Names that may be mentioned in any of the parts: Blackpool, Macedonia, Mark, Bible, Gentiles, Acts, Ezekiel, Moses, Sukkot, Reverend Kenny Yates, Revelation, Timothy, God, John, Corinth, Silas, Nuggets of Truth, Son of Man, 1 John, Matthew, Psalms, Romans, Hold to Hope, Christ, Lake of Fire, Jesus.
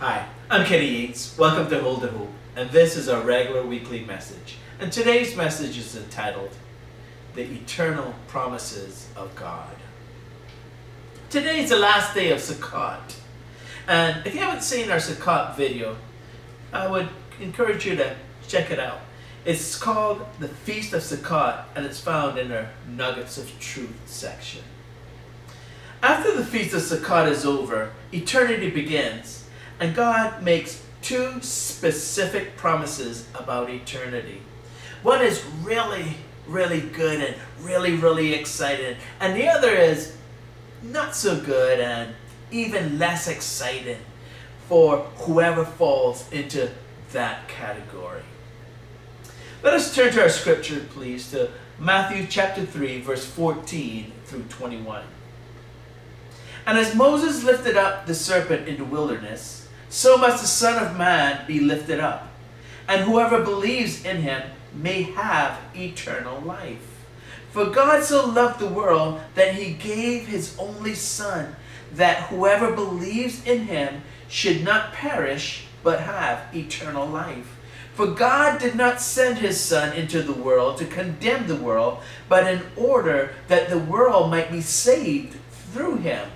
Hi, I'm Kenny Yates. Welcome to Hold to Hope, and this is our regular weekly message. And today's message is entitled, The Eternal Promises of God. Today is the last day of Sukkot. And if you haven't seen our Sukkot video, I would encourage you to check it out. It's called The Feast of Sukkot, and it's found in our Nuggets of Truth section. After the Feast of Sukkot is over, eternity begins. And God makes two specific promises about eternity. One is really, really good and really, really exciting. And the other is not so good and even less exciting for whoever falls into that category. Let us turn to our scripture, please, to Matthew chapter 3, verse 14 through 21. And as Moses lifted up the serpent in the wilderness, so must the Son of Man be lifted up, and whoever believes in him may have eternal life. For God so loved the world that he gave his only Son, that whoever believes in him should not perish, but have eternal life. For God did not send his Son into the world to condemn the world, but in order that the world might be saved through him.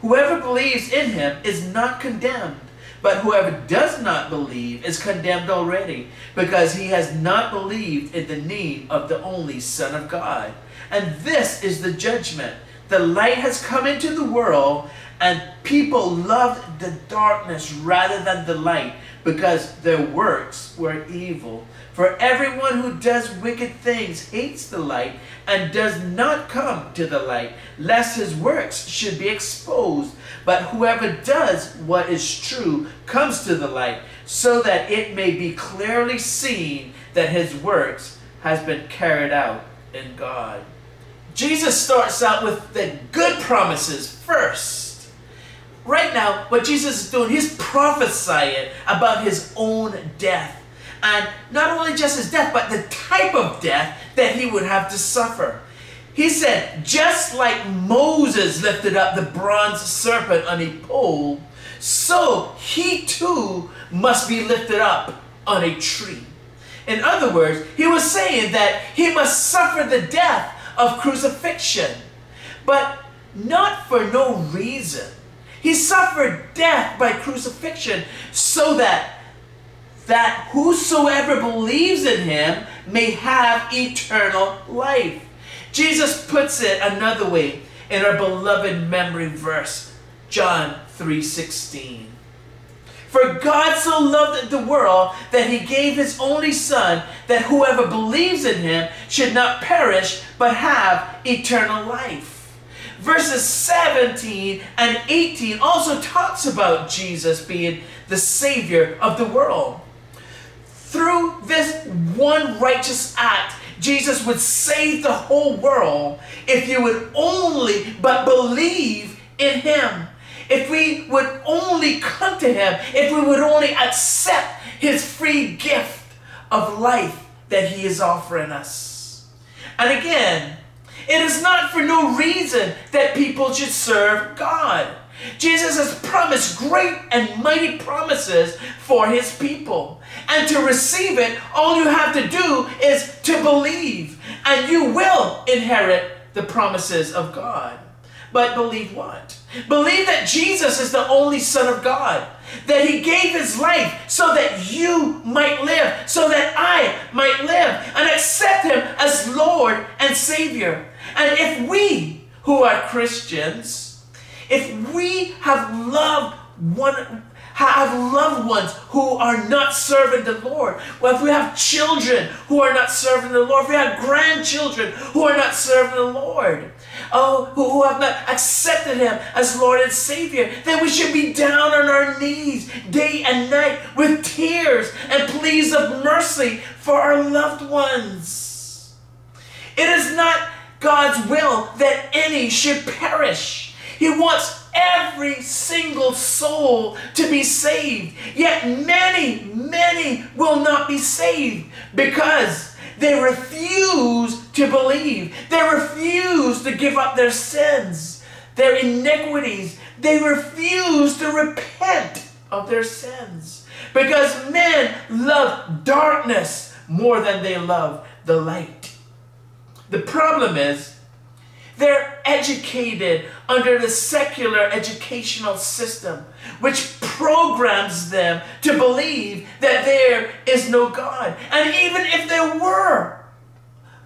Whoever believes in him is not condemned, but whoever does not believe is condemned already, because he has not believed in the name of the only Son of God. And this is the judgment. The light has come into the world, and people loved the darkness rather than the light, because their works were evil. For everyone who does wicked things hates the light and does not come to the light, lest his works should be exposed. But whoever does what is true comes to the light, so that it may be clearly seen that his works has been carried out in God. Jesus starts out with the good promises first. Right now, what Jesus is doing, he's prophesying about his own death. And not only just his death, but the type of death that he would have to suffer. He said, just like Moses lifted up the bronze serpent on a pole, so he too must be lifted up on a tree. In other words, he was saying that he must suffer the death of crucifixion, but not for no reason. He suffered death by crucifixion so that whosoever believes in him may have eternal life. Jesus puts it another way in our beloved memory verse, John 3:16. For God so loved the world that he gave his only Son, that whoever believes in him should not perish, but have eternal life. Verses 17 and 18 also talks about Jesus being the Savior of the world. Through this one righteous act, Jesus would save the whole world if you would only but believe in him. If we would only come to him, if we would only accept his free gift of life that he is offering us. And again, it is not for no reason that people should serve God. Jesus has promised great and mighty promises for his people. And to receive it, all you have to do is to believe. And you will inherit the promises of God. But believe what? Believe that Jesus is the only Son of God. That he gave his life so that you might live. So that I might live. And accept him as Lord and Savior. And if we who are Christians, if we have loved ones who are not serving the Lord, well, if we have children who are not serving the Lord, if we have grandchildren who are not serving the Lord, who have not accepted him as Lord and Savior, then we should be down on our knees day and night with tears and pleas of mercy for our loved ones. It is not God's will that any should perish. He wants every single soul to be saved. Yet many, many will not be saved because they refuse to believe. They refuse to give up their sins, their iniquities. They refuse to repent of their sins, because men love darkness more than they love the light. The problem is they're educated under the secular educational system, which programs them to believe that there is no God. And even if there were,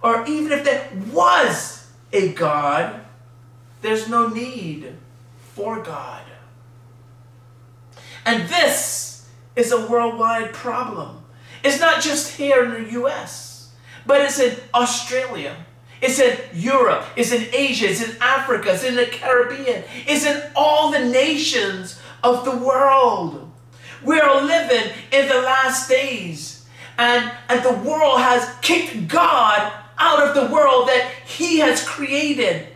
or even if there was a God, there's no need for God. And this is a worldwide problem. It's not just here in the U.S., but it's in Australia. It's in Europe, it's in Asia, it's in Africa, it's in the Caribbean, it's in all the nations of the world. We're living in the last days, and the world has kicked God out of the world that He has created.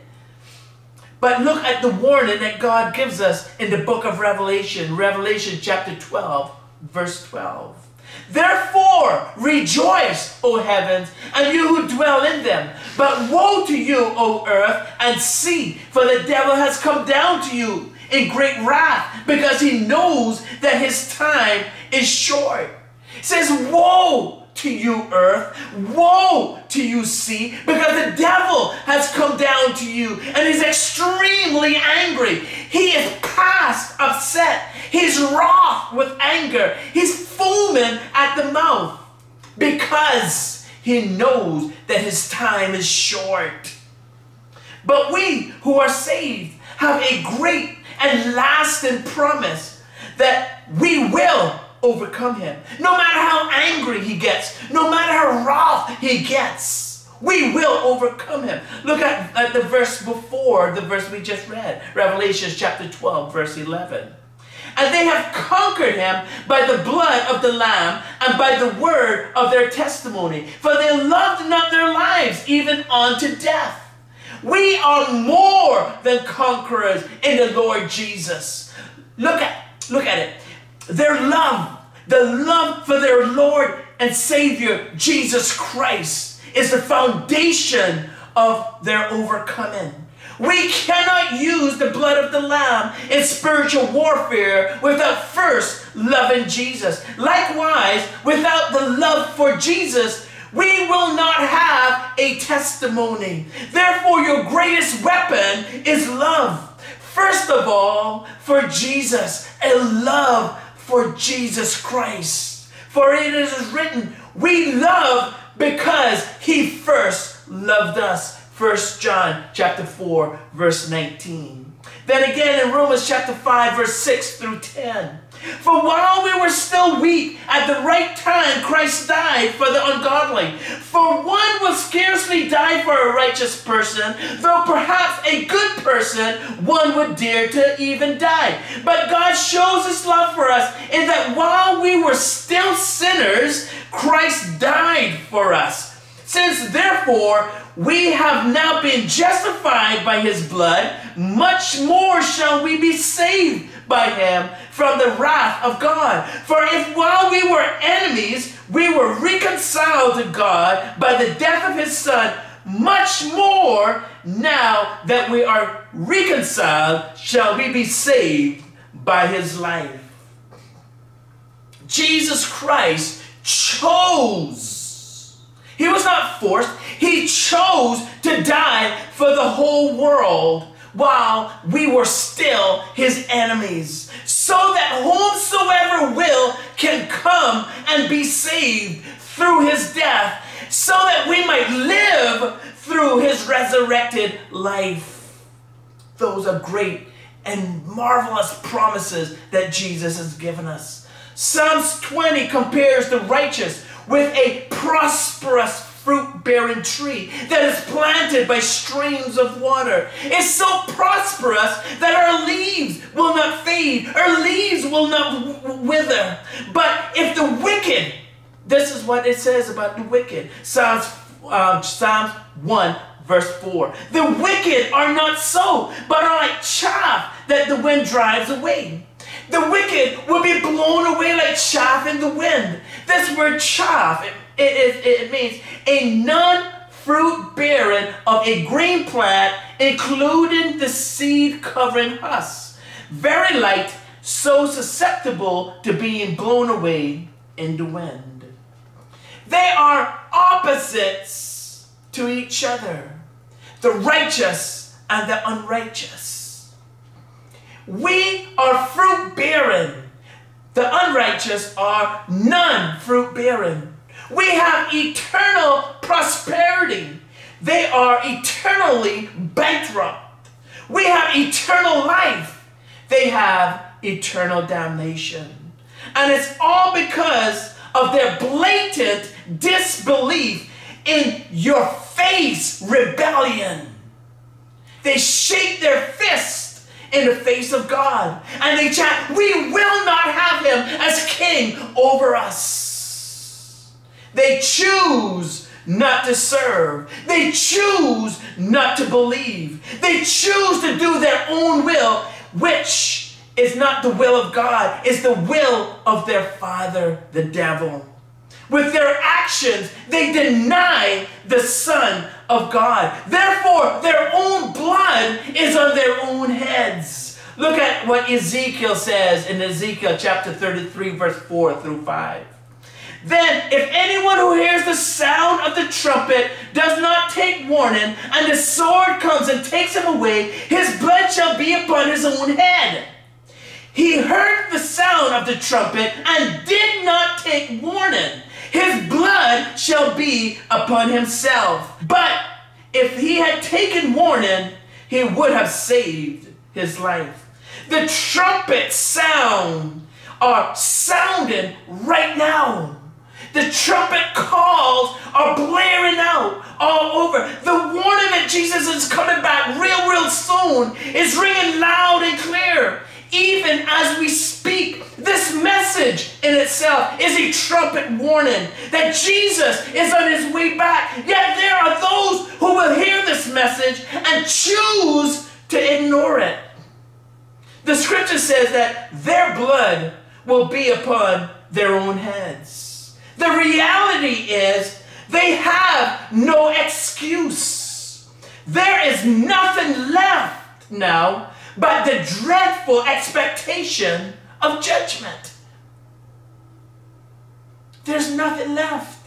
But look at the warning that God gives us in the book of Revelation, Revelation chapter 12, verse 12. Therefore, rejoice, O heavens, and you who dwell in them. But woe to you, O earth, and sea, for the devil has come down to you in great wrath, because he knows that his time is short. It says, woe to you, earth, woe to you, sea, because the devil has come down to you and is extremely angry. He is past upset. He's wroth with anger. He's foaming at the mouth because he knows that his time is short. But we who are saved have a great and lasting promise that we will overcome him. No matter how angry he gets, no matter how wroth he gets, we will overcome him. Look at the verse before the verse we just read, Revelation chapter 12, verse 11. And they have conquered him by the blood of the Lamb and by the word of their testimony, for they loved not their lives even unto death. We are more than conquerors in the Lord Jesus. Look at it. Their love, the love for their Lord and Savior, Jesus Christ, is the foundation of their overcoming. We cannot use the blood of the Lamb in spiritual warfare without first loving Jesus. Likewise, without the love for Jesus, we will not have a testimony. Therefore, your greatest weapon is love. First of all, for Jesus, a love for Jesus Christ. For it is written, we love because he first loved us. 1 John chapter 4, verse 19. Then again in Romans chapter 5, verse 6 through 10. For while we were still weak, at the right time Christ died for the ungodly. For one will scarcely die for a righteous person, though perhaps a good person one would dare to even die. But God shows his love for us in that while we were still sinners, Christ died for us. Since therefore we have now been justified by his blood, much more shall we be saved by him from the wrath of God. For if while we were enemies, we were reconciled to God by the death of his Son, much more now that we are reconciled, shall we be saved by his life. Jesus Christ chose. He was not forced. He chose to die for the whole world while we were still his enemies, so that whomsoever will can come and be saved through his death, so that we might live through his resurrected life. Those are great and marvelous promises that Jesus has given us. Psalms 20 compares the righteous with a prosperous fruit-bearing tree that is planted by streams of water. It's so prosperous that our leaves will not fade, our leaves will not wither. But if the wicked, this is what it says about the wicked, Psalms 1, verse 4. The wicked are not so, but are like chaff that the wind drives away. The wicked will be blown away like chaff in the wind. This word chaff, it means a non-fruit bearing of a green plant, including the seed covering husk. Very light, so susceptible to being blown away in the wind. They are opposites to each other, the righteous and the unrighteous. We are fruit-bearing. The unrighteous are non-fruit-bearing. We have eternal prosperity. They are eternally bankrupt. We have eternal life. They have eternal damnation. And it's all because of their blatant disbelief in your face rebellion. They shake their fist in the face of God. And they chant, "We will not have him as king over us." They choose not to serve. They choose not to believe. They choose to do their own will, which is not the will of God. It's the will of their father, the devil. With their actions, they deny the Son of God. Therefore, their own blood is on their own heads. Look at what Ezekiel says in Ezekiel chapter 33, verse 4 through 5. "Then if anyone who hears the sound of the trumpet does not take warning, and the sword comes and takes him away, his blood shall be upon his own head." He heard the sound of the trumpet and did not take warning. His blood shall be upon himself. But if he had taken warning, he would have saved his life. The trumpet sound are sounding right now. The trumpet calls are blaring out all over. The warning that Jesus is coming back real, real soon is ringing loud and clear. Even as we speak, this message in itself is a trumpet warning that Jesus is on his way back. Yet there are those who will hear this message and choose to ignore it. The scripture says that their blood will be upon their own heads. The reality is they have no excuse. There is nothing left now but the dreadful expectation of judgment. There's nothing left.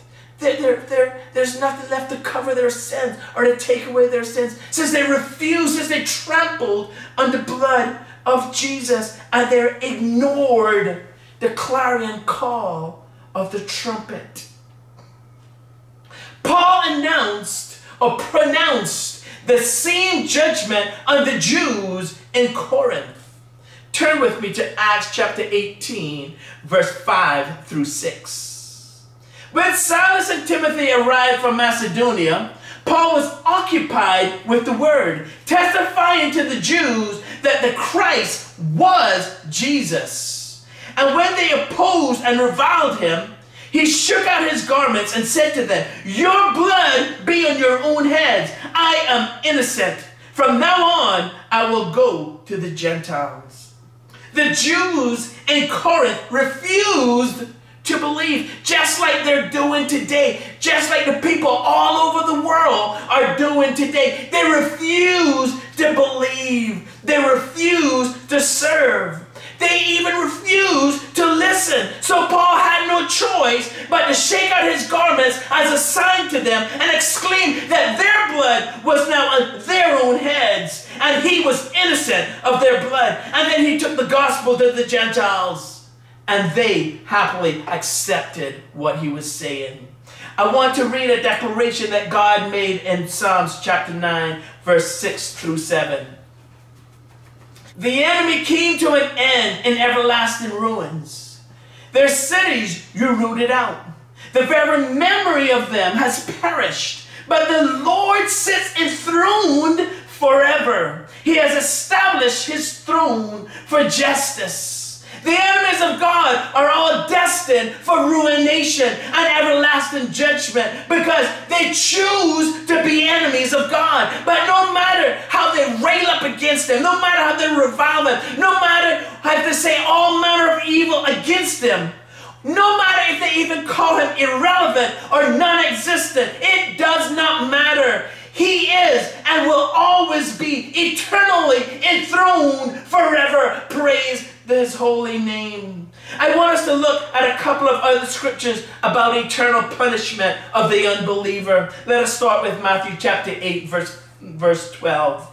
There's nothing left to cover their sins or to take away their sins, since they refused, since they trampled on the blood of Jesus, and they ignored the clarion call of the trumpet. Paul announced or pronounced the same judgment on the Jews in Corinth. Turn with me to Acts chapter 18, verse 5 through 6. When Silas and Timothy arrived from Macedonia, Paul was occupied with the word, testifying to the Jews that the Christ was Jesus. And when they opposed and reviled him, he shook out his garments and said to them, "Your blood be on your own heads. I am innocent. From now on, I will go to the Gentiles." The Jews in Corinth refused to believe, just like they're doing today, just like the people all over the world are doing today. They refuse to believe. They refuse to serve. They even refused to listen. So Paul had no choice but to shake out his garments as a sign to them and exclaim that their blood was now on their own heads, and he was innocent of their blood. And then he took the gospel to the Gentiles, and they happily accepted what he was saying. I want to read a declaration that God made in Psalms chapter 9, verse 6 through 7. "The enemy came to an end in everlasting ruins. Their cities you rooted out. The very memory of them has perished. But the Lord sits enthroned forever. He has established his throne for justice. The enemies of God are all destined for ruination and everlasting judgment because they choose to be enemies of God. But no matter how they rail up against them, no matter how they revile them, no matter how they say all manner of evil against them, no matter if they even call him irrelevant or non-existent, it does not matter. He is and will always be eternally enthroned forever. Praise this holy name. I want us to look at a couple of other scriptures about eternal punishment of the unbeliever. Let us start with Matthew chapter 8, verse 12.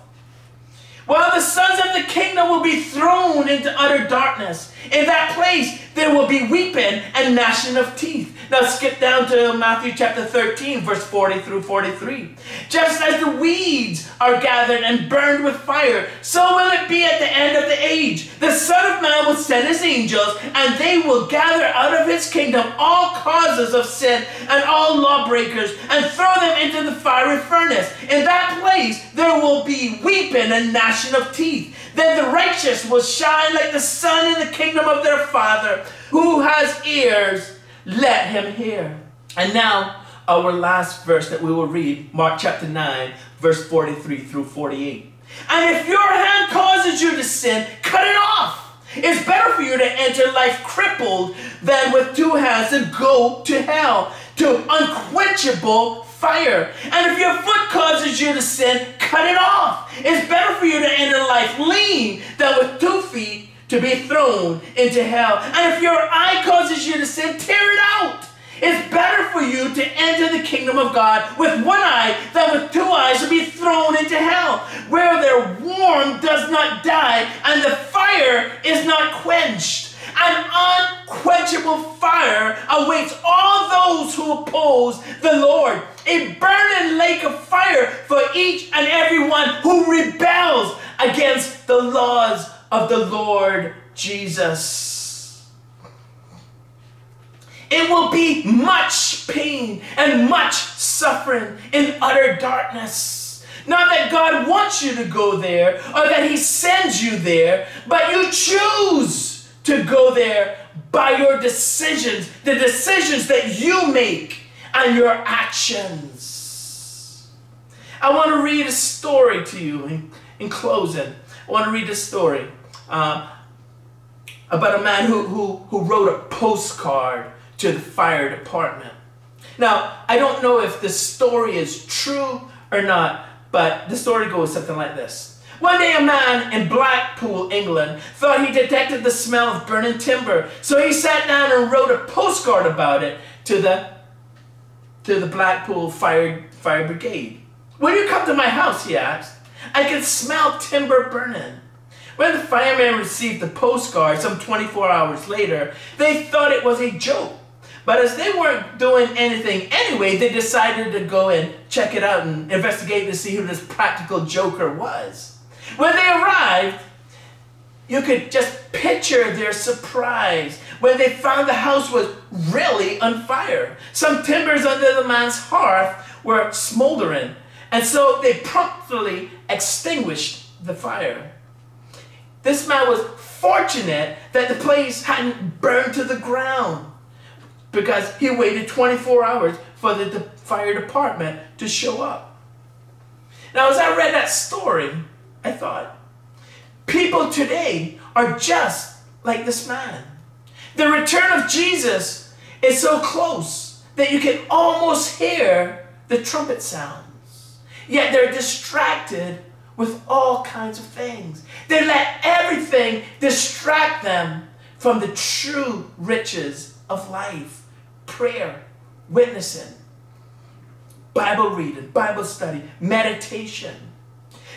While the sons of the kingdom will be thrown into utter darkness, in that place there will be weeping and gnashing of teeth. Now skip down to Matthew chapter 13, verse 40 through 43. Just as the weeds are gathered and burned with fire, so will it be at the end of the age. The Son of Man will send his angels, and they will gather out of his kingdom all causes of sin and all lawbreakers, and throw them into the fiery furnace. In that place there will be weeping and gnashing of teeth. Then the righteous will shine like the sun in the kingdom of their Father. Who has ears, let him hear. And now, our last verse that we will read, Mark chapter 9, verse 43 through 48. And if your hand causes you to sin, cut it off. It's better for you to enter life crippled than with two hands and go to hell, to unquenchable fire. And if your foot causes you to sin, cut it off. It's better for you to enter life lean than with 2 feet to be thrown into hell. And if your eye causes you to sin, tear it out. It's better for you to enter the kingdom of God with one eye than with two eyes to be thrown into hell, where their worm does not die and the fire is not quenched. An unquenchable fire awaits all those who oppose the Lord. A burning lake of fire for each and everyone who rebels against the laws of the Lord Jesus. It will be much pain and much suffering in utter darkness. Not that God wants you to go there or that he sends you there, but you choose to go there by your decisions, the decisions that you make and your actions. I want to read a story to you in closing. I want to read a story about a man who wrote a postcard to the fire department. Now, I don't know if this story is true or not, but the story goes something like this. One day a man in Blackpool, England, thought he detected the smell of burning timber, so he sat down and wrote a postcard about it to the Blackpool Fire Brigade. "Will you come to my house?" he asked. "I can smell timber burning." When the firemen received the postcard some 24 hours later, they thought it was a joke. But as they weren't doing anything anyway, they decided to go and check it out and investigate to see who this practical joker was. When they arrived, you could just picture their surprise when they found the house was really on fire. Some timbers under the man's hearth were smoldering, and so they promptly extinguished the fire. This man was fortunate that the place hadn't burned to the ground, because he waited 24 hours for the fire department to show up. Now, as I read that story, I thought, people today are just like this man. The return of Jesus is so close that you can almost hear the trumpet sound. Yet they're distracted with all kinds of things. They let everything distract them from the true riches of life: prayer, witnessing, Bible reading, Bible study, meditation.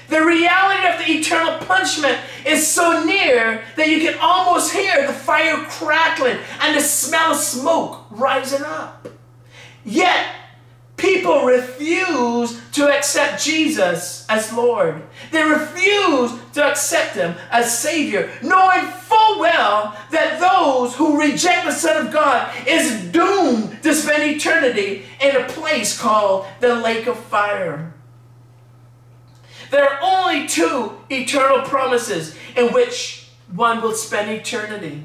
The reality of the eternal punishment is so near that you can almost hear the fire crackling and the smell of smoke rising up. Yet, people refuse to accept Jesus as Lord. They refuse to accept him as Savior, knowing full well that those who reject the Son of God is doomed to spend eternity in a place called the Lake of Fire. There are only two eternal promises in which one will spend eternity.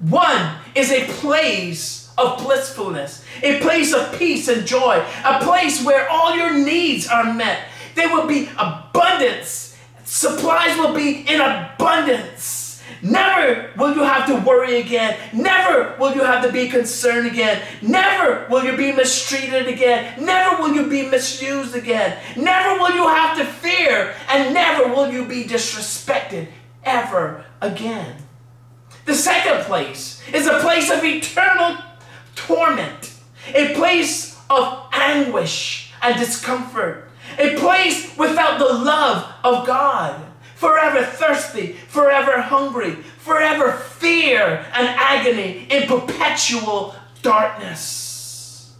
One is a place of blissfulness, a place of peace and joy, a place where all your needs are met. There will be abundance. Supplies will be in abundance. Never will you have to worry again. Never will you have to be concerned again. Never will you be mistreated again. Never will you be misused again. Never will you have to fear, and never will you be disrespected ever again. The second place is a place of eternal torment, a place of anguish and discomfort, a place without the love of God, forever thirsty, forever hungry, forever fear and agony in perpetual darkness.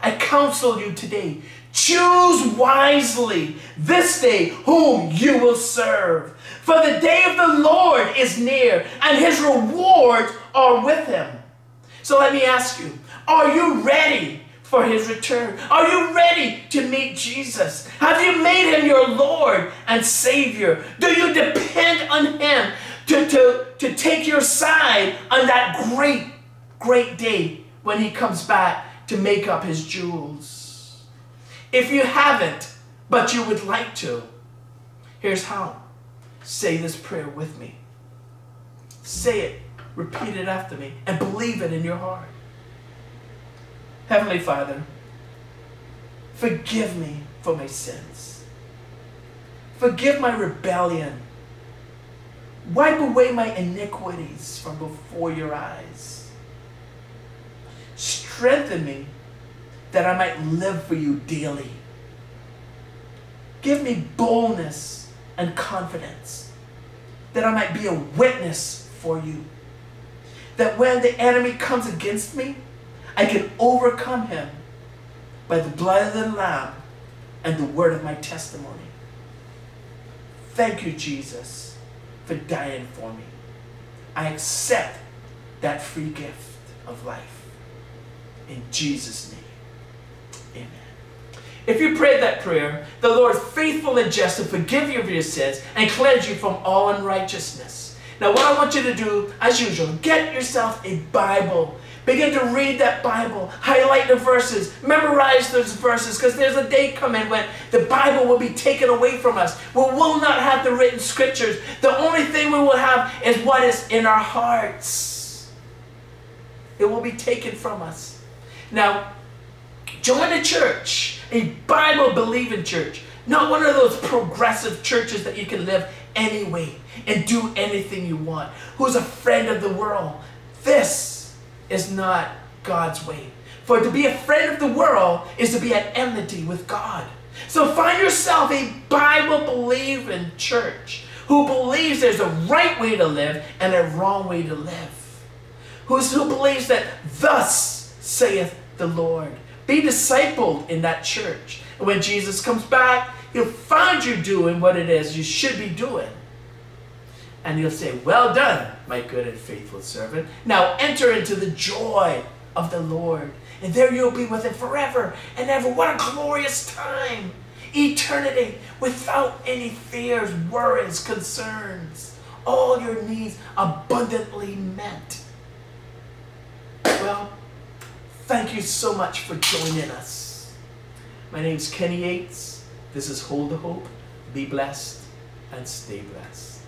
I counsel you today, choose wisely this day whom you will serve. For the day of the Lord is near, and his rewards are with him. So let me ask you, are you ready for his return? Are you ready to meet Jesus? Have you made him your Lord and Savior? Do you depend on him to take your side on that great, great day when he comes back to make up his jewels? If you haven't, but you would like to, here's how. Say this prayer with me. Say it, repeat it after me, and believe it in your heart. Heavenly Father, forgive me for my sins. Forgive my rebellion. Wipe away my iniquities from before your eyes. Strengthen me that I might live for you daily. Give me boldness and confidence that I might be a witness for you. That when the enemy comes against me, I can overcome him by the blood of the Lamb and the word of my testimony. Thank you, Jesus, for dying for me. I accept that free gift of life. In Jesus' name. Amen. If you prayed that prayer, the Lord, faithful and just, will forgive you of your sins and cleanse you from all unrighteousness. Now what I want you to do, as usual, get yourself a Bible. Begin to read that Bible. Highlight the verses. Memorize those verses, because there's a day coming when the Bible will be taken away from us. We will not have the written scriptures. The only thing we will have is what is in our hearts. It will be taken from us. Now, join a church, a Bible-believing church, not one of those progressive churches that you can live anyway and do anything you want, who's a friend of the world. This is not God's way. For to be a friend of the world is to be at enmity with God. So find yourself a Bible-believing church who believes there's a right way to live and a wrong way to live, who believes that thus saith the Lord. Be discipled in that church. And when Jesus comes back, he'll find you doing what it is you should be doing. And he'll say, well done, my good and faithful servant. Now enter into the joy of the Lord. And there you'll be with him forever and ever. What a glorious time. Eternity without any fears, worries, concerns. All your needs abundantly met. Well, thank you so much for joining us. My name's Kenny Yates. This is Hold to Hope. Be blessed and stay blessed.